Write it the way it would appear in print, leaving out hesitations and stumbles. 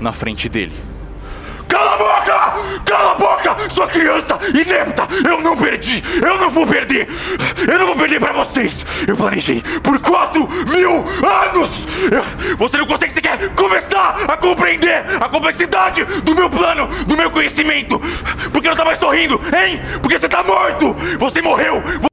na frente dele. Cala a boca! Cala a boca! Sua criança inepta! Eu não perdi! Eu não vou perder! Eu não vou perder pra vocês! Eu planejei por 4.000 anos! Você não consegue sequer começar a compreender a complexidade do meu plano, do meu conhecimento! Por que não tá mais sorrindo, hein? Porque você tá morto! Você morreu!